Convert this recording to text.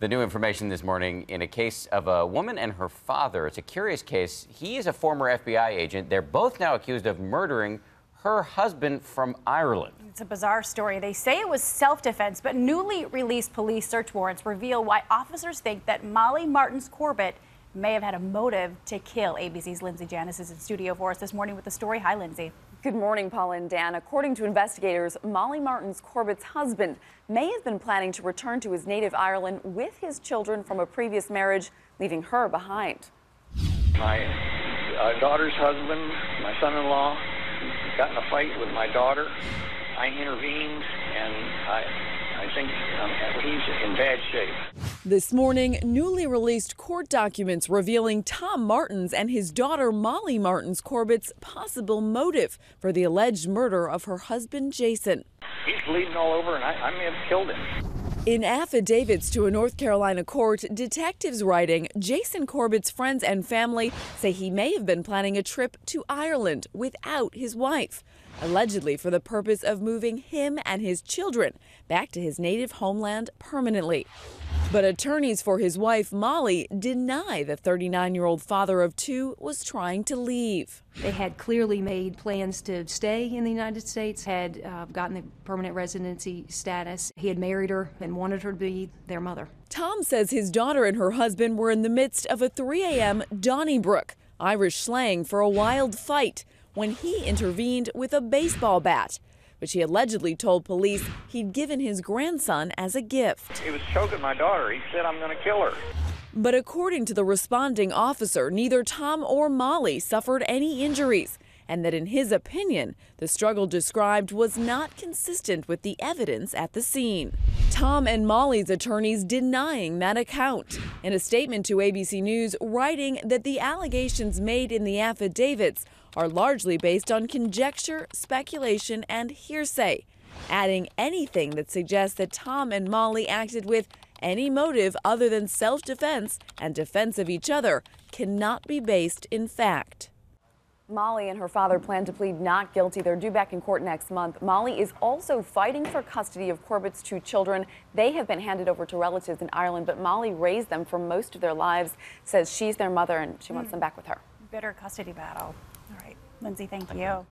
The new information this morning in a case of a woman and her father. It's a curious case. He is a former FBI agent. They're both now accused of murdering her husband from Ireland. It's a bizarre story. They say it was self-defense, but newly released police search warrants reveal why officers think that Molly Martens Corbett may have had a motive to kill. ABC's Lindsay Janis is in studio for us this morning with the story. Hi, Lindsay. Good morning, Paula and Dan. According to investigators, Molly Martens Corbett's husband may have been planning to return to his native Ireland with his children from a previous marriage, leaving her behind. My daughter's husband, my son-in-law, got in a fight with my daughter. I intervened, and I think he's in bad shape. This morning, newly released court documents revealing Tom Martens and his daughter Molly Martens Corbett's possible motive for the alleged murder of her husband, Jason. He's bleeding all over, and I may have killed him. In affidavits to a North Carolina court, detectives writing, Jason Corbett's friends and family say he may have been planning a trip to Ireland without his wife, allegedly for the purpose of moving him and his children back to his native homeland permanently. But attorneys for his wife, Molly, deny the 39-year-old father of two was trying to leave. They had clearly made plans to stay in the United States, had gotten the permanent residency status. He had married her and wanted her to be their mother. Tom says his daughter and her husband were in the midst of a 3 a.m. Donnybrook, Irish slang for a wild fight, when he intervened with a baseball bat, which he allegedly told police he'd given his grandson as a gift. He was choking my daughter. He said, "I'm going to kill her." But according to the responding officer, neither Tom or Molly suffered any injuries, and that in his opinion, the struggle described was not consistent with the evidence at the scene. Tom and Molly's attorneys denying that account. In a statement to ABC News, writing that the allegations made in the affidavits are largely based on conjecture, speculation, and hearsay, adding anything that suggests that Tom and Molly acted with any motive other than self-defense and defense of each other cannot be based in fact. Molly and her father plan to plead not guilty. They're due back in court next month. Molly is also fighting for custody of Corbett's two children. They have been handed over to relatives in Ireland, but Molly raised them for most of their lives, says she's their mother, and she wants them back with her. Bitter custody battle. All right, Lindsay, thank you.